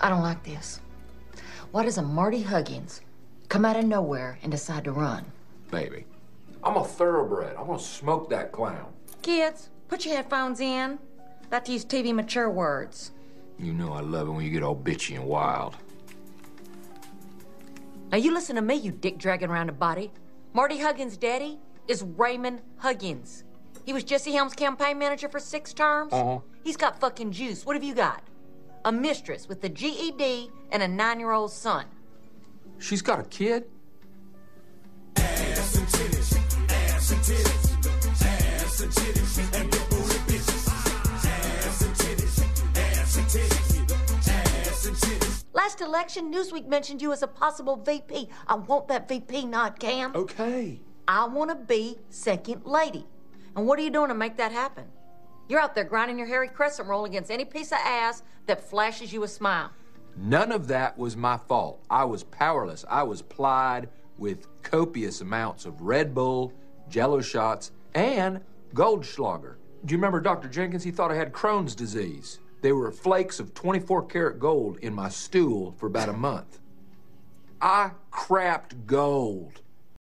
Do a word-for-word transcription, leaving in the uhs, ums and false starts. I don't like this. Why does a Marty Huggins come out of nowhere and decide to run? Baby, I'm a thoroughbred. I'm gonna smoke that clown. Kids, put your headphones in. Like to use T V mature words. You know I love it when you get all bitchy and wild. Now you listen to me, you dick dragging around a body. Marty Huggins' daddy is Raymond Huggins. He was Jesse Helms' campaign manager for six terms. Uh-huh. He's got fucking juice. What have you got? A mistress with a G E D and a nine-year-old son. She's got a kid? Ass and titties, ass and titties, ass and titties, and big booty bitches. Ass and titties, ass and titties, ass and titties. Last election, Newsweek mentioned you as a possible V P. I want that V P nod, Cam. Okay. I want to be second lady. And what are you doing to make that happen? You're out there grinding your hairy crescent roll against any piece of ass that flashes you a smile. None of that was my fault. I was powerless. I was plied with copious amounts of Red Bull, Jell-O shots, and Goldschlager. Do you remember Doctor Jenkins? He thought I had Crohn's disease. There were flakes of twenty-four karat gold in my stool for about a month. I crapped gold.